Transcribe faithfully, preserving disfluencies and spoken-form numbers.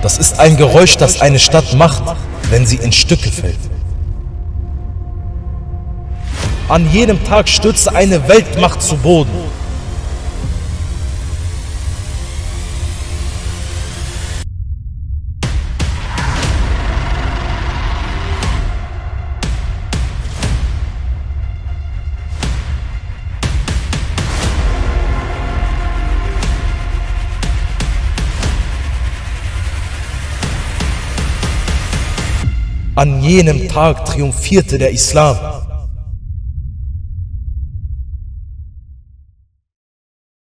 Das ist ein Geräusch, das eine Stadt macht, wenn sie in Stücke fällt. An jedem Tag stürzte eine Weltmacht zu Boden. An jenem Tag triumphierte der Islam.